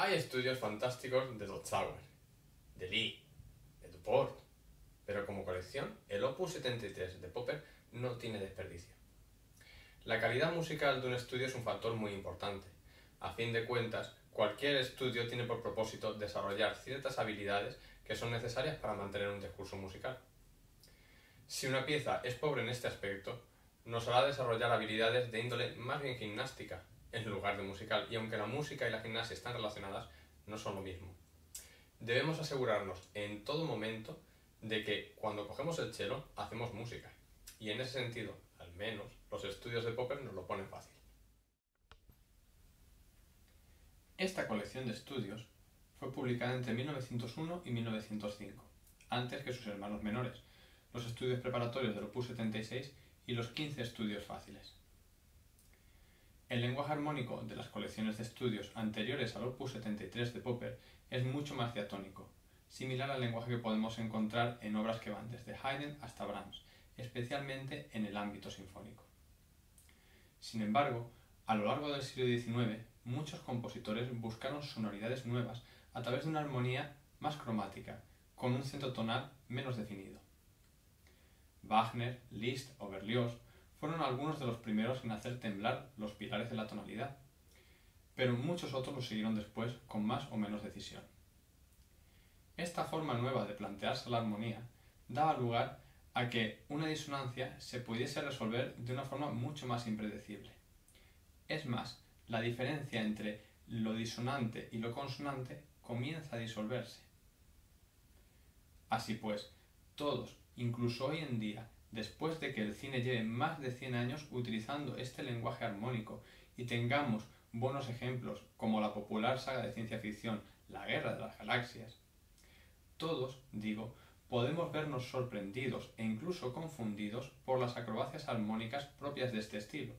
Hay estudios fantásticos de Dotzauer, de Lee, de Duport, pero como colección, el Opus 73 de Popper no tiene desperdicio. La calidad musical de un estudio es un factor muy importante. A fin de cuentas, cualquier estudio tiene por propósito desarrollar ciertas habilidades que son necesarias para mantener un discurso musical. Si una pieza es pobre en este aspecto, nos hará desarrollar habilidades de índole más bien gimnástica, en lugar de musical, y aunque la música y la gimnasia están relacionadas, no son lo mismo. Debemos asegurarnos en todo momento de que cuando cogemos el cello, hacemos música, y en ese sentido, al menos, los estudios de Popper nos lo ponen fácil. Esta colección de estudios fue publicada entre 1901 y 1905, antes que sus hermanos menores, los estudios preparatorios del Opus 76 y los 15 estudios fáciles. El lenguaje armónico de las colecciones de estudios anteriores al Opus 73 de Popper es mucho más diatónico, similar al lenguaje que podemos encontrar en obras que van desde Haydn hasta Brahms, especialmente en el ámbito sinfónico. Sin embargo, a lo largo del siglo XIX, muchos compositores buscaron sonoridades nuevas a través de una armonía más cromática, con un centro tonal menos definido. Wagner, Liszt o Berlioz fueron algunos de los primeros en hacer temblar los pilares de la tonalidad, pero muchos otros lo siguieron después con más o menos decisión. Esta forma nueva de plantearse la armonía daba lugar a que una disonancia se pudiese resolver de una forma mucho más impredecible. Es más, la diferencia entre lo disonante y lo consonante comienza a disolverse. Así pues, todos, incluso hoy en día, después de que el cine lleve más de 100 años utilizando este lenguaje armónico y tengamos buenos ejemplos como la popular saga de ciencia ficción La Guerra de las Galaxias, todos, digo, podemos vernos sorprendidos e incluso confundidos por las acrobacias armónicas propias de este estilo.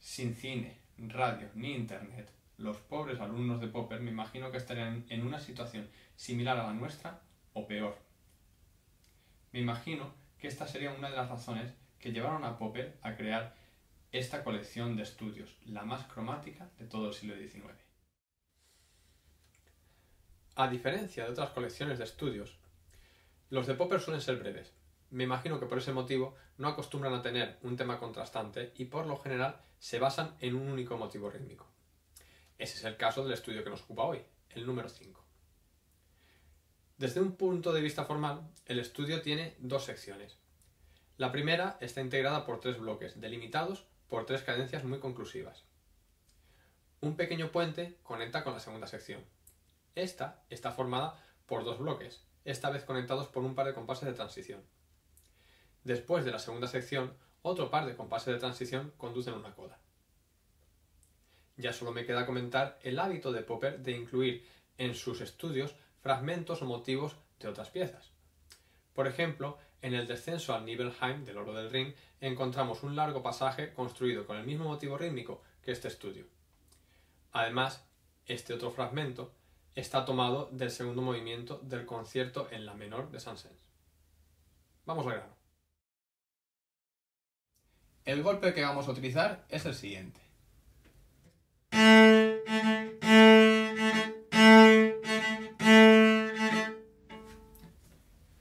Sin cine, radio ni internet, los pobres alumnos de Popper me imagino que estarían en una situación similar a la nuestra o peor. Me imagino que esta sería una de las razones que llevaron a Popper a crear esta colección de estudios, la más cromática de todo el siglo XIX. A diferencia de otras colecciones de estudios, los de Popper suelen ser breves. Me imagino que por ese motivo no acostumbran a tener un tema contrastante y por lo general se basan en un único motivo rítmico. Ese es el caso del estudio que nos ocupa hoy, el número 5. Desde un punto de vista formal, el estudio tiene dos secciones. La primera está integrada por tres bloques, delimitados por tres cadencias muy conclusivas. Un pequeño puente conecta con la segunda sección. Esta está formada por dos bloques, esta vez conectados por un par de compases de transición. Después de la segunda sección, otro par de compases de transición conducen una coda. Ya solo me queda comentar el hábito de Popper de incluir en sus estudios fragmentos o motivos de otras piezas. Por ejemplo, en el descenso al Nibelheim del Oro del Rin encontramos un largo pasaje construido con el mismo motivo rítmico que este estudio. Además, este otro fragmento está tomado del segundo movimiento del concierto en la menor de Saint-Saëns. Vamos al grano. El golpe que vamos a utilizar es el siguiente.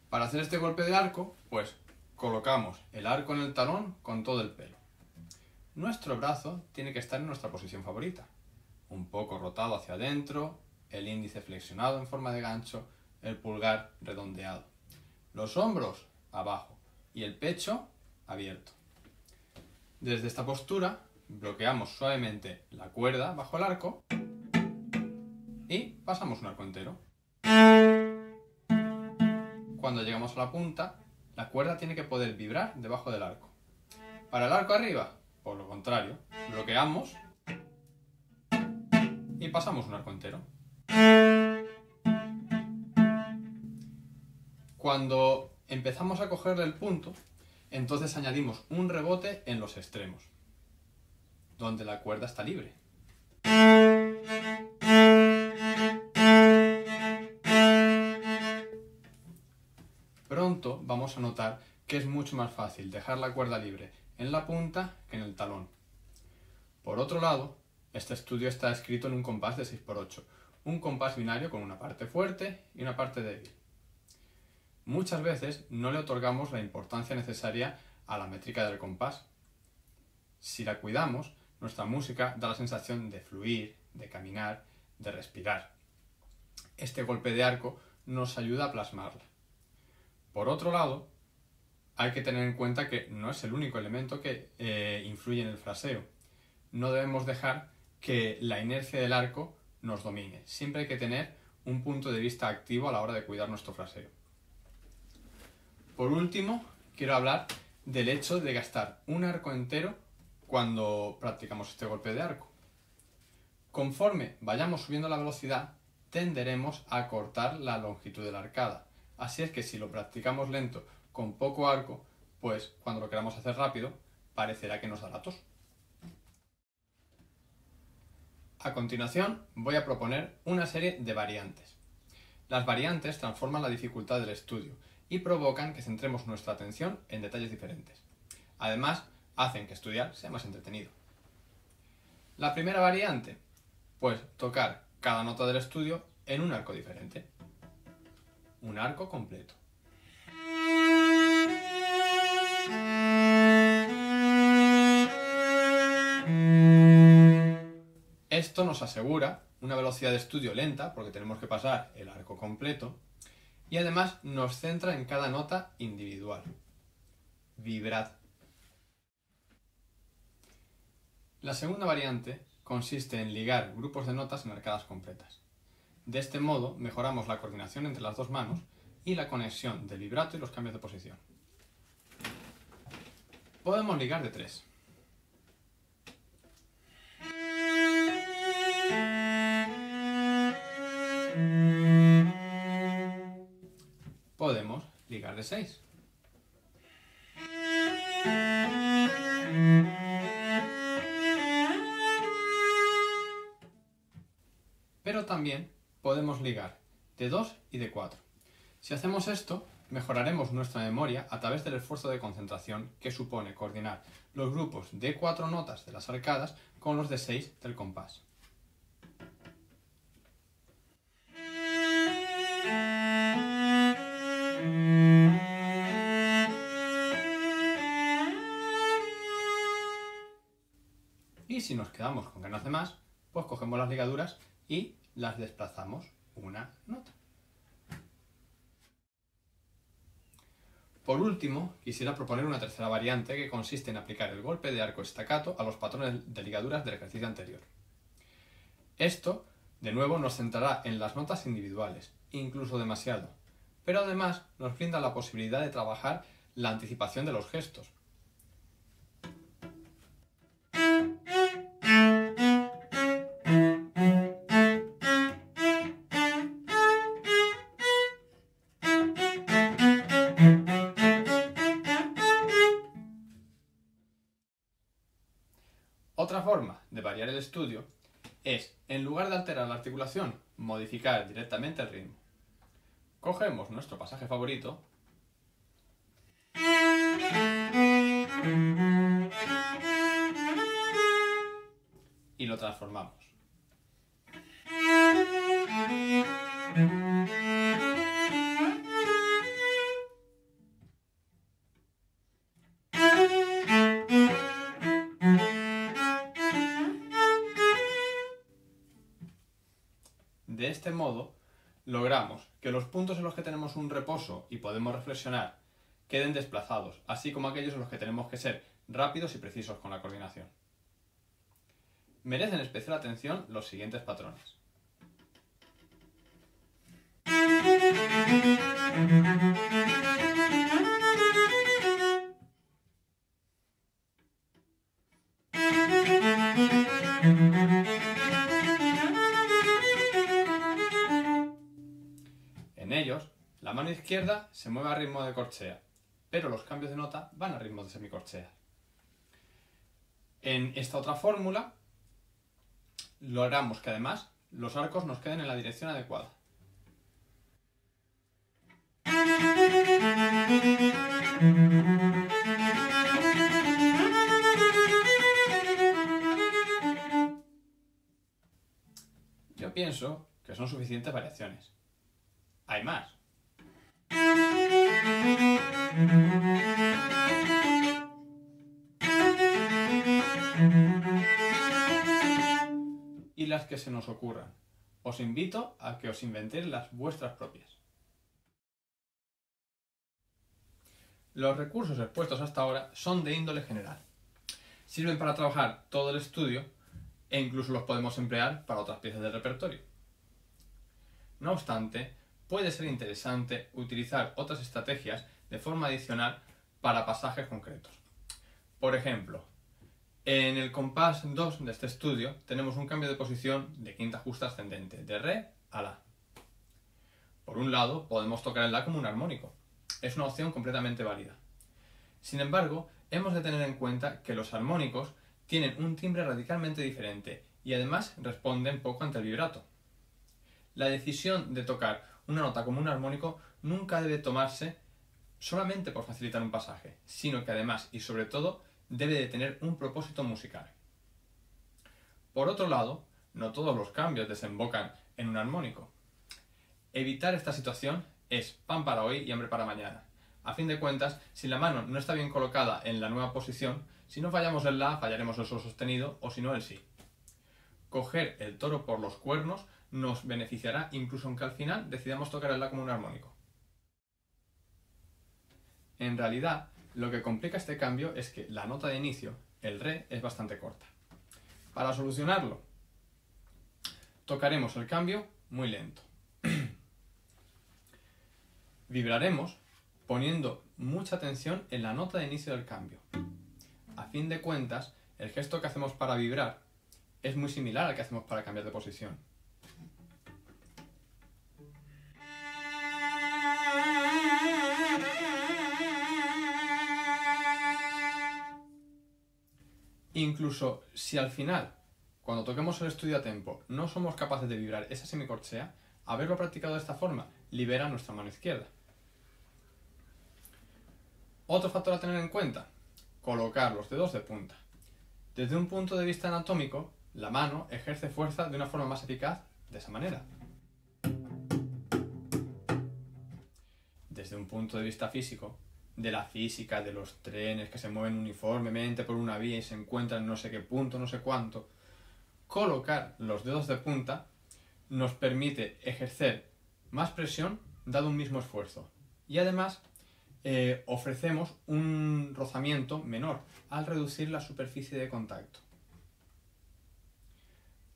Para hacer este golpe de arco, pues colocamos el arco en el talón con todo el pelo. Nuestro brazo tiene que estar en nuestra posición favorita, un poco rotado hacia adentro, el índice flexionado en forma de gancho, el pulgar redondeado, los hombros abajo y el pecho abierto. Desde esta postura, bloqueamos suavemente la cuerda bajo el arco y pasamos un arco entero. Cuando llegamos a la punta, la cuerda tiene que poder vibrar debajo del arco. Para el arco arriba, por lo contrario, bloqueamos y pasamos un arco entero. Cuando empezamos a coger el punto, entonces añadimos un rebote en los extremos, donde la cuerda está libre. Pronto vamos a notar que es mucho más fácil dejar la cuerda libre en la punta que en el talón. Por otro lado, Este estudio está escrito en un compás de 6×8, un compás binario con una parte fuerte y una parte débil. Muchas veces no le otorgamos la importancia necesaria a la métrica del compás. Si la cuidamos, nuestra música da la sensación de fluir, de caminar, de respirar. Este golpe de arco nos ayuda a plasmarla. Por otro lado, hay que tener en cuenta que no es el único elemento que influye en el fraseo. No debemos dejar que la inercia del arco nos domine. Siempre hay que tener un punto de vista activo a la hora de cuidar nuestro fraseo. Por último, quiero hablar del hecho de gastar un arco entero cuando practicamos este golpe de arco. Conforme vayamos subiendo la velocidad, tenderemos a acortar la longitud de la arcada. Así es que si lo practicamos lento con poco arco, pues cuando lo queramos hacer rápido, parecerá que nos da la tos. A continuación voy a proponer una serie de variantes. Las variantes transforman la dificultad del estudio y provocan que centremos nuestra atención en detalles diferentes. Además, hacen que estudiar sea más entretenido. La primera variante, pues tocar cada nota del estudio en un arco diferente. Un arco completo. Esto nos asegura una velocidad de estudio lenta, porque tenemos que pasar el arco completo, y además nos centra en cada nota individual. Vibrad. La segunda variante consiste en ligar grupos de notas en arcadas completas. De este modo mejoramos la coordinación entre las dos manos y la conexión del vibrato y los cambios de posición. Podemos ligar de 3. Podemos ligar de 6. Pero también podemos ligar de 2 y de 4. Si hacemos esto, mejoraremos nuestra memoria a través del esfuerzo de concentración que supone coordinar los grupos de 4 notas de las arcadas con los de 6 del compás. Y si nos quedamos con ganas de más, pues cogemos las ligaduras y las desplazamos una nota. Por último, quisiera proponer una tercera variante que consiste en aplicar el golpe de arco staccato a los patrones de ligaduras del ejercicio anterior. Esto, de nuevo, nos centrará en las notas individuales, incluso demasiado, pero además nos brinda la posibilidad de trabajar la anticipación de los gestos. Otra forma de variar el estudio es, en lugar de alterar la articulación, modificar directamente el ritmo. Cogemos nuestro pasaje favorito y lo transformamos. De este modo, logramos que los puntos en los que tenemos un reposo y podemos reflexionar queden desplazados, así como aquellos en los que tenemos que ser rápidos y precisos con la coordinación. Merecen especial atención los siguientes patrones. En ellos, la mano izquierda se mueve a ritmo de corchea, pero los cambios de nota van a ritmo de semicorchea. En esta otra fórmula, logramos que además los arcos nos queden en la dirección adecuada. pienso que son suficientes variaciones. Hay más. Y las que se nos ocurran. Os invito a que os inventéis las vuestras propias. Los recursos expuestos hasta ahora son de índole general. Sirven para trabajar todo el estudio e incluso los podemos emplear para otras piezas del repertorio. No obstante, puede ser interesante utilizar otras estrategias de forma adicional para pasajes concretos. Por ejemplo, en el compás 2 de este estudio tenemos un cambio de posición de quinta justa ascendente, de re a la. Por un lado, podemos tocar el la como un armónico. Es una opción completamente válida. Sin embargo, hemos de tener en cuenta que los armónicos tienen un timbre radicalmente diferente y además responden poco ante el vibrato. La decisión de tocar una nota como un armónico nunca debe tomarse solamente por facilitar un pasaje, sino que además y sobre todo debe de tener un propósito musical. Por otro lado, no todos los cambios desembocan en un armónico. Evitar esta situación es pan para hoy y hambre para mañana. A fin de cuentas, si la mano no está bien colocada en la nueva posición, si no fallamos el la, fallaremos el sol sostenido o si no el si. Coger el toro por los cuernos nos beneficiará incluso aunque al final decidamos tocar el la como un armónico. En realidad, lo que complica este cambio es que la nota de inicio, el re, es bastante corta. Para solucionarlo, tocaremos el cambio muy lento. Vibraremos poniendo mucha tensión en la nota de inicio del cambio. A fin de cuentas, el gesto que hacemos para vibrar es muy similar al que hacemos para cambiar de posición. Incluso si al final, cuando toquemos el estudio a tempo, no somos capaces de vibrar esa semicorchea, haberlo practicado de esta forma libera nuestra mano izquierda. Otro factor a tener en cuenta, colocar los dedos de punta. Desde un punto de vista anatómico, la mano ejerce fuerza de una forma más eficaz de esa manera. Desde un punto de vista físico, de la física, de los trenes que se mueven uniformemente por una vía y se encuentran en no sé qué punto, no sé cuánto, colocar los dedos de punta nos permite ejercer más presión dado un mismo esfuerzo. Y además, ofrecemos un rozamiento menor al reducir la superficie de contacto.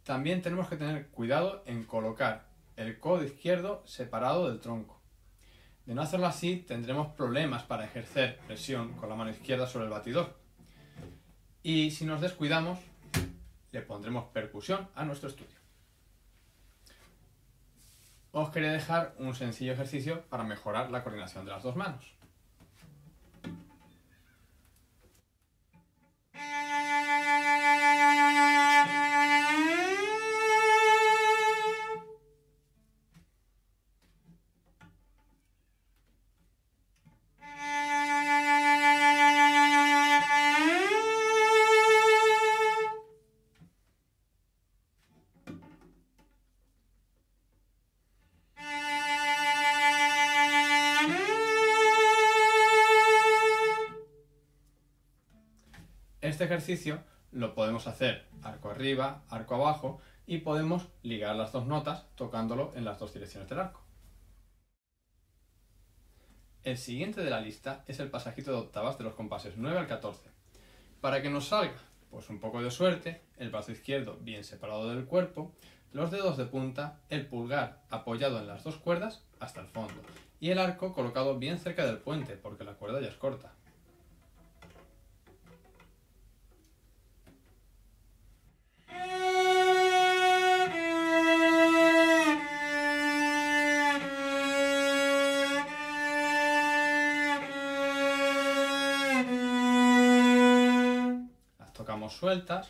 También tenemos que tener cuidado en colocar el codo izquierdo separado del tronco. De no hacerlo así, tendremos problemas para ejercer presión con la mano izquierda sobre el batidor. Y si nos descuidamos, le pondremos percusión a nuestro estudio. Os quería dejar un sencillo ejercicio para mejorar la coordinación de las dos manos. Este ejercicio lo podemos hacer arco arriba, arco abajo y podemos ligar las dos notas tocándolo en las dos direcciones del arco. El siguiente de la lista es el pasajito de octavas de los compases 9 al 14. Para que nos salga, pues un poco de suerte, el brazo izquierdo bien separado del cuerpo, los dedos de punta, el pulgar apoyado en las dos cuerdas hasta el fondo y el arco colocado bien cerca del puente porque la cuerda ya es corta. Sueltas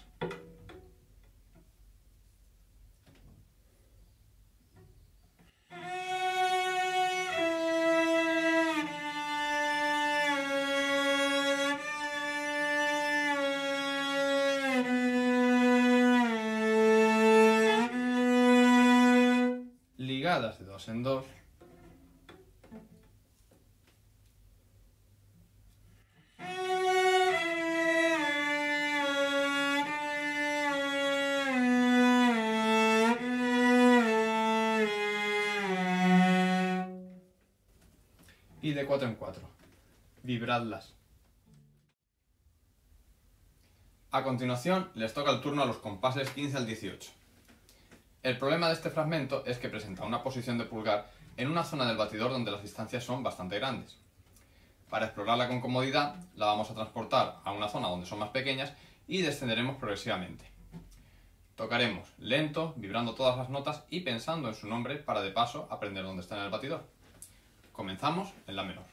tocadas de dos en dos. Y de 4 en 4. Vibradlas. A continuación, les toca el turno a los compases 15 al 18. El problema de este fragmento es que presenta una posición de pulgar en una zona del batidor donde las distancias son bastante grandes. Para explorarla con comodidad, la vamos a transportar a una zona donde son más pequeñas y descenderemos progresivamente. Tocaremos lento, vibrando todas las notas y pensando en su nombre para de paso aprender dónde está en el batidor. Comenzamos en la menor.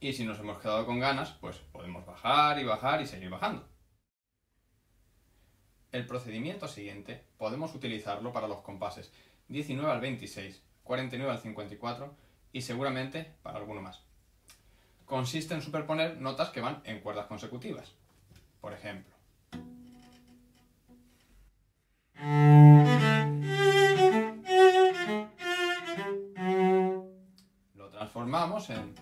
Y si nos hemos quedado con ganas, pues podemos bajar y bajar y seguir bajando. El procedimiento siguiente podemos utilizarlo para los compases 19 al 26, 49 al 54 y seguramente para alguno más. Consiste en superponer notas que van en cuerdas consecutivas. Por ejemplo, lo transformamos en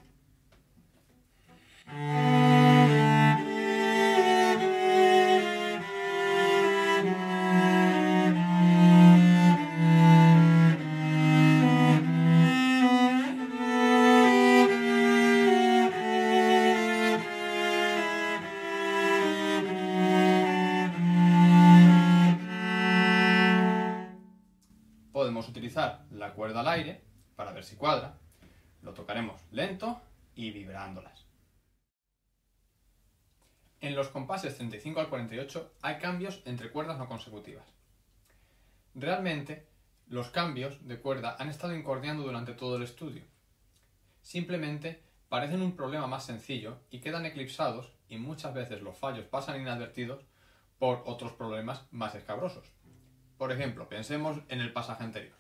podemos utilizar la cuerda al aire para ver si cuadra. Lo tocaremos lento y vibrándolas. En los compases 35 al 48 hay cambios entre cuerdas no consecutivas. Realmente, los cambios de cuerda han estado incordiando durante todo el estudio. Simplemente parecen un problema más sencillo y quedan eclipsados, y muchas veces los fallos pasan inadvertidos por otros problemas más escabrosos. Por ejemplo, pensemos en el pasaje anterior.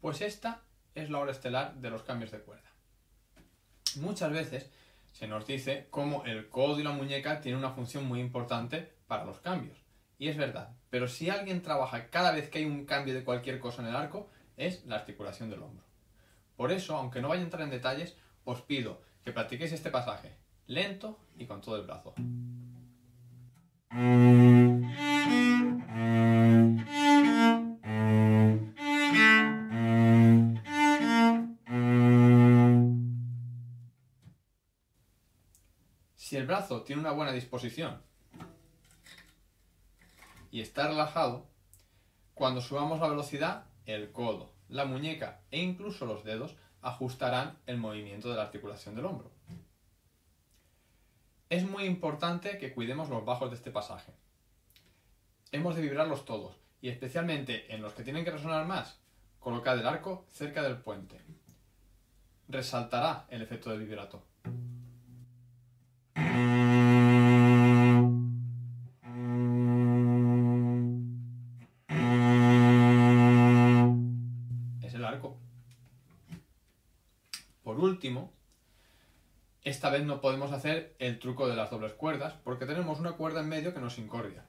Pues esta es la hora estelar de los cambios de cuerda. Muchas veces se nos dice cómo el codo y la muñeca tienen una función muy importante para los cambios. Y es verdad, pero si alguien trabaja cada vez que hay un cambio de cualquier cosa en el arco, es la articulación del hombro. Por eso, aunque no vaya a entrar en detalles, os pido que practiquéis este pasaje, lento y con todo el brazo. el brazo tiene una buena disposición y está relajado, cuando subamos la velocidad, el codo, la muñeca e incluso los dedos ajustarán el movimiento de la articulación del hombro. Es muy importante que cuidemos los bajos de este pasaje. Hemos de vibrarlos todos, y especialmente en los que tienen que resonar más, colocad el arco cerca del puente. Resaltará el efecto del vibrato. Es el arco. Por último, esta vez no podemos hacer el truco de las dobles cuerdas porque tenemos una cuerda en medio que nos incordia.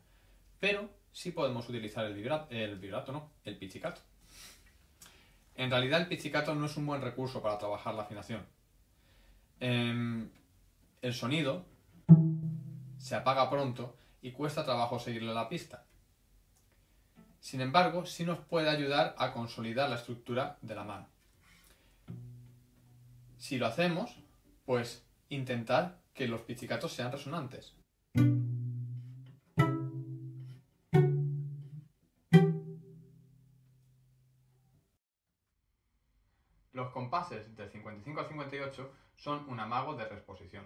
Pero sí podemos utilizar el pizzicato. En realidad el pizzicato no es un buen recurso para trabajar la afinación. El sonido se apaga pronto y cuesta trabajo seguirle la pista. Sin embargo, sí nos puede ayudar a consolidar la estructura de la mano. Si lo hacemos, pues intentar que los pizzicatos sean resonantes. Los compases del 55 al 58 son un amago de reexposición.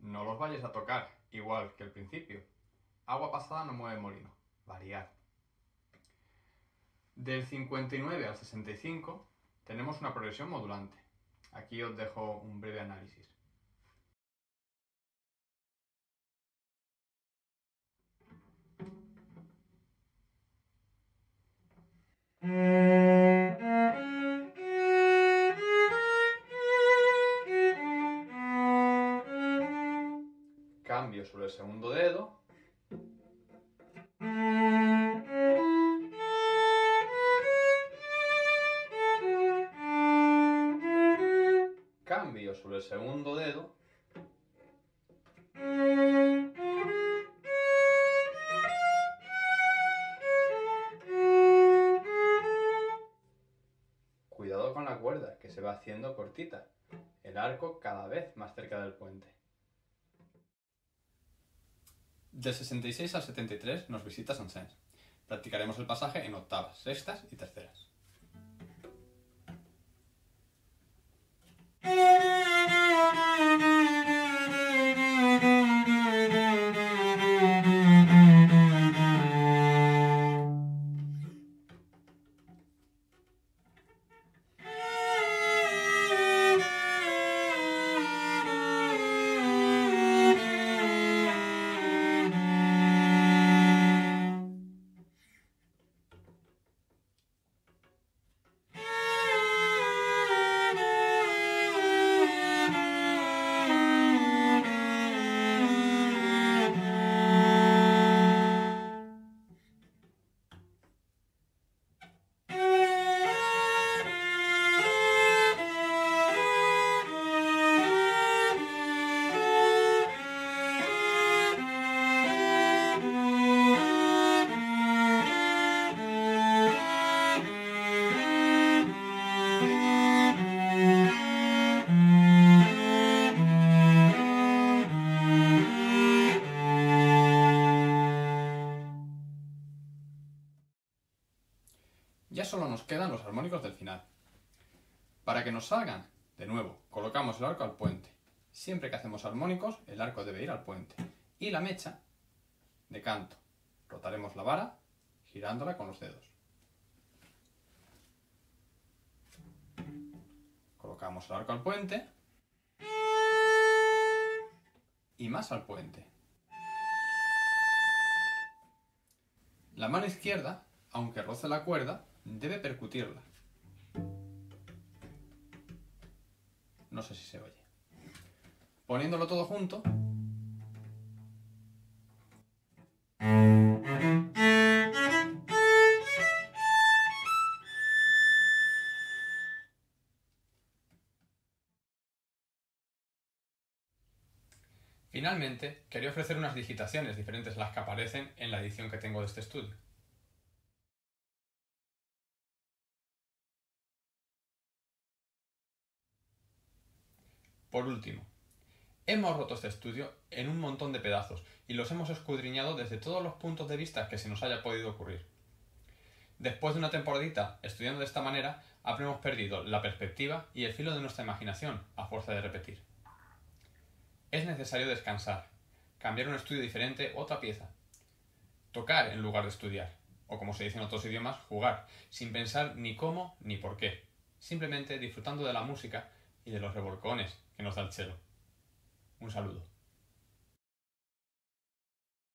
No los vayas a tocar, igual que al principio. Agua pasada no mueve molino. Variar. Del 59 al 65 tenemos una progresión modulante. Aquí os dejo un breve análisis. Cambio sobre el segundo dedo. Cambio sobre el segundo dedo. Cuidado con la cuerda, que se va haciendo cortita. El arco cada vez más cerca del puente. Del 66 al 73 nos visita Saint-Saëns. Practicaremos el pasaje en octavas, sextas y terceras. Ya solo nos quedan los armónicos del final. Para que nos salgan, de nuevo, colocamos el arco al puente. Siempre que hacemos armónicos, el arco debe ir al puente. Y la mecha, de canto. Rotaremos la vara, girándola con los dedos. Colocamos el arco al puente. Y más al puente. La mano izquierda, aunque roce la cuerda, debe percutirla. No sé si se oye. Poniéndolo todo junto. Finalmente, quería ofrecer unas digitaciones diferentes a las que aparecen en la edición que tengo de este estudio. Por último, Hemos roto este estudio en un montón de pedazos y los hemos escudriñado desde todos los puntos de vista que se nos haya podido ocurrir. Después de una temporadita estudiando de esta manera, habremos perdido la perspectiva y el filo de nuestra imaginación a fuerza de repetir. Es necesario descansar, cambiar un estudio diferente u otra pieza, tocar en lugar de estudiar, o como se dice en otros idiomas, jugar, sin pensar ni cómo ni por qué, simplemente disfrutando de la música y de los revolcones que nos da el cello. Un saludo.